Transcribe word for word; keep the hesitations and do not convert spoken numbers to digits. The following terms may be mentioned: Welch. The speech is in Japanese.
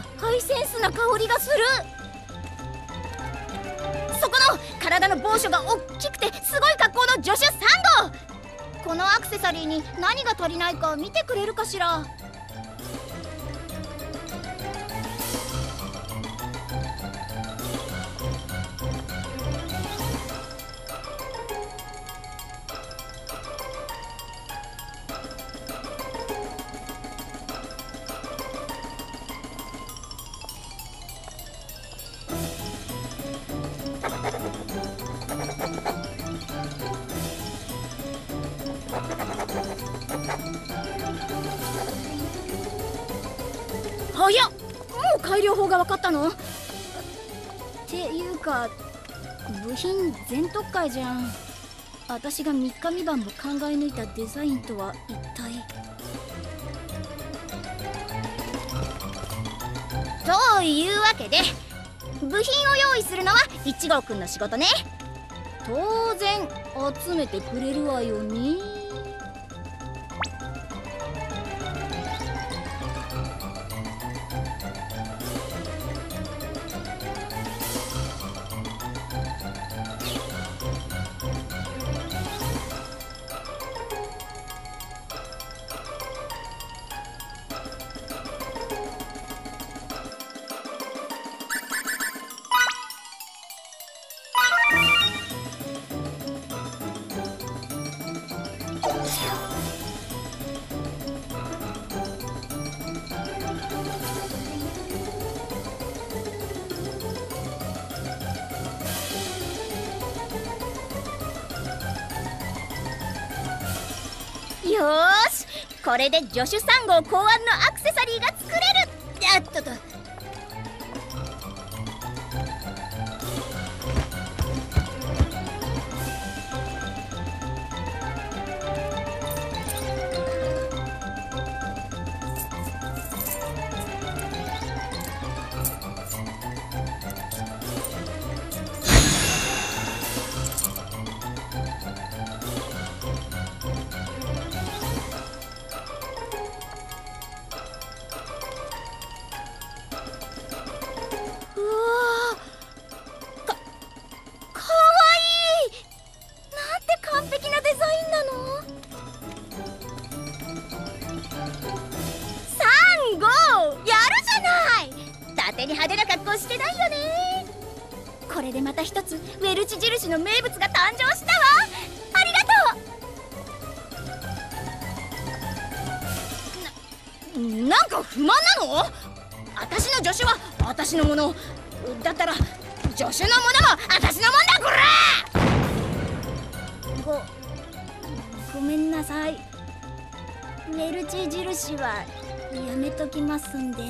かハイセンスな香りがする。そこの体の某所がおっきくてすごい格好の助手サンド、このアクセサリーに何が足りないか見てくれるかしら。早っ、もう改良法が分かったの？っていうか部品全特会じゃん。私がみっかみばんも考え抜いたデザインとは一体。というわけで部品を用意するのはいち号くんの仕事ね。当然集めてくれるわよね。よーし、これで助手さん号考案のアクセサリーが作れる。あっとと、派手な格好してないよね。これでまた一つウェルチ印の名物が誕生したわ。ありがとう。 な, なんか不満なの？私の助手は私のものだったら、助手のものも私のもんだ。こら、ごごめんなさい。ウェルチ印はやめときますんで。